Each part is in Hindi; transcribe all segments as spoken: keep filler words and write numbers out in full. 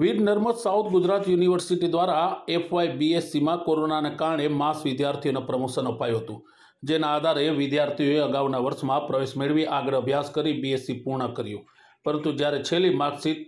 वीर नर्मद साउथ गुजरात यूनिवर्सिटी द्वारा एफवाई बीएससी में कोरोना ने कारण मास विद्यार्थीओं प्रमोशन अपायु हतुं, जेना आधारे विद्यार्थीओए अगाउना वर्ष में प्रवेश मेळवी आगळ अभ्यास करी बीएससी पूर्ण कर्युं, परंतु ज्यारे छेल्ली मार्कशीट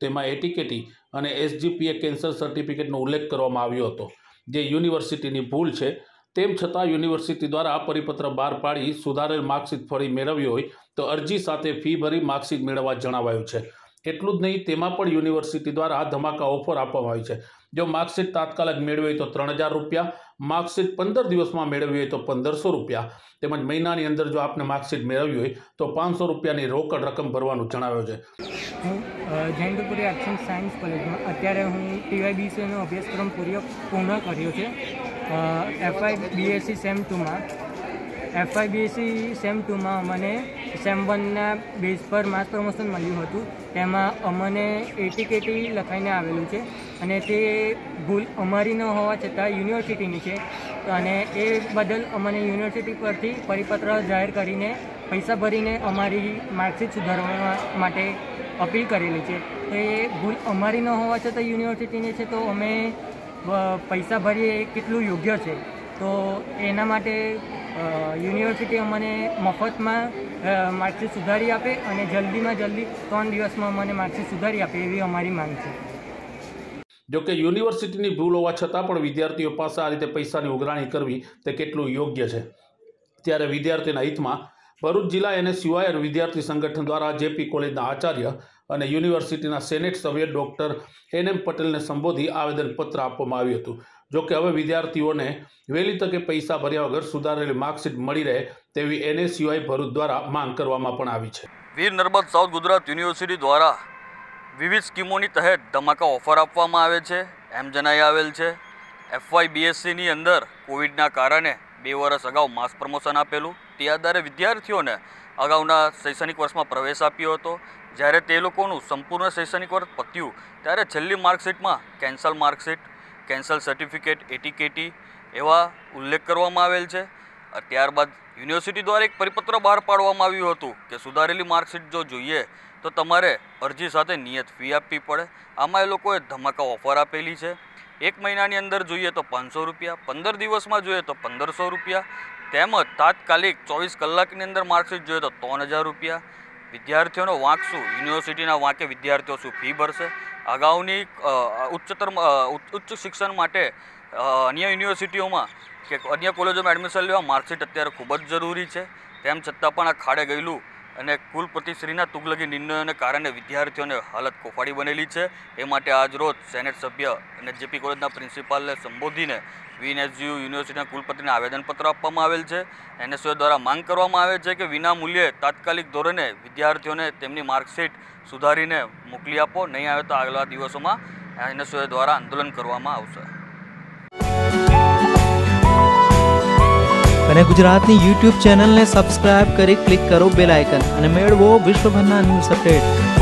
तेमां एटीकेटी अने एसजीपीए केन्सर सर्टिफिकेटनो उल्लेख करवामां आव्यो हतो, जे यूनिवर्सिटीनी भूल छे। तेम छतां यूनिवर्सिटी द्वारा परिपत्र बहार पाड़ी सुधारेल मार्कशीट फरी मेळवी होय तो अरजी साथे फी भरी मार्कशीट मेळववा जणावायुं छे। एटलुं ज नहीं, तेमां पण यूनिवर्सिटी द्वारा धमाका ऑफर आपवामां आवी छे। जो मार्कशीट तात्कालिक मेळवी होय तो त्रण हज़ार रुपया, मार्कशीट पंदर दिवस में मेळवी होय तो पंदर सौ रुपया, तेमज महीनानी अंदर जो आपने मार्कशीट मेळवी होय तो पांच सौ रुपयानी रोकड़ रकम भरवानुं जणाव्युं छे। जेंडरपुरी एक्शन साइंस कॉलेज में अत्यारे हूँ टीवाई बीएससी नो अभ्यासक्रम पूरी पूर्ण कर्यो छे। एफआई बीएससी सेम टू में एफआई बीएससी सेम टू में अमने सेम वन ना बेस पर मास प्रमोशन मळ्युं हतुं, तेमां अमने एटीकेटी लखाईने आवेलुं छे अने ते भूल अमारी न होवा छतां यूनिवर्सिटीनी छे अने ए बदल अमने यूनिवर्सिटी परथी परिपत्र जाहिर करीने पैसा भरीने अमारी मार्कशीट सुधारवा माटे अपील करेली है। तो ये भूल अमारी न होवा छतां यूनिवर्सिटी ने छे तो अमे पैसा भरीए केटलुं योग्य छे, तो एना माटे यूनिवर्सिटी अमने मफत में मार्कशीट सुधारी आपे अने जल्दी में जल्दी त्रण दिवस में अमने मार्कशीट सुधारी आपे एवी अमारी मांग छे। जो कि यूनिवर्सिटी भूल होवा छतां पण विद्यार्थीओ पासे आ रीते पैसानी उघराणी करवी ते केटलुं योग्य छे। त्यारे विद्यार्थीना हितमां भरूच जिला एनएसयूआई विद्यार्थी संगठन द्वारा जेपी कॉलेज आचार्य और यूनिवर्सिटी सेनेट सभ्य डॉक्टर एन एम पटेल ने संबोधी आवेदनपत्र आपवामां आव्युं हतुं। जो कि हवे विद्यार्थीओने वहेली तके पैसा भर्या वगर सुधारेली मार्कशीट मळी रहे तेवी एनएसयूआई भरूच द्वारा मांग करवामां पण आवी छे। वीर नर्मद साउथ गुजरात यूनिवर्सिटी द्वारा विविध स्कीमोनी तहत धमाका ऑफर आपवामां आवे छे। एम जणाई आवेल छे एफवाई बीएससी नी अंदर कोविडना कारणे बे वर्ष अगाउ मास प्रमोशन आपेलू, ते आधारे विद्यार्थीओने अगाउना शैक्षणिक वर्ष में प्रवेश आप्यो हतो। ज्यारे ते लोकोनुं संपूर्ण शैक्षणिक वर्ष पत्यु त्यारे छेल्ली मार्कशीट में cancel marksheet, cancel certificate, ATKT एवा उल्लेख करवामां आवेल छे। त्यारबाद यूनिवर्सिटी द्वारा एक परिपत्र बहार पाडवामां आव्युं हतुं के सुधारेली मार्कशीट जो जोईए तो तमारे अरजी साथे नियत फी आपवी पड़े। आमां ए लोकोए धमाका ऑफर आपेली छे। एक महीनानी अंदर जोईए तो पांच सौ रुपया, पंदर दिवस में जोईए तो पंदर सौ रुपया, तेम तात्कालिक चौवीस कलाकनी अंदर मार्कशीट जोईए तो त्रण हज़ार रुपया। विद्यार्थीओनो वांक शुं, यूनिवर्सिटीना वांके विद्यार्थीओ शुं फी भरशे। आगाऊनी उच्चतर उच्च शिक्षण माटे अन्य यूनिवर्सिटीओमां के अन्य कॉलेजोमां एडमिशन लेवा मार्कशीट अत्यारे खूब ज जरूरी है। तेम छतां पण आ खाडे गयेलुं अने कुलपतिश्रीना तुगलकी निर्णयों ने कारण विद्यार्थीओं ने हालत कोफाड़ी बनेली है। ए माटे आज रोज सेनेट सभ्य अने जेपी कॉलेजना प्रिंसिपाल ने संबोधीने वीएनएसयू यूनिवर्सिटीना कुलपतिने आवेदनपत्र आपवामां आवेल छे। एनएसयूआई द्वारा मांग करवामां आवे छे के विना मूल्ये तात्कालिक धोरणे विद्यार्थीओने तेमनी मार्कशीट सुधारीने मोकली आपो, नहीं आवे तो आगला दिवसोमां एनएसयूआई द्वारा आंदोलन करवामां आवशे। बने गुजरातनी यूट्यूब चैनल ने सब्सक्राइब करी, क्लिक करो बेल आइकन अने मेळवो विश्वभरना न्यूज अपडेट।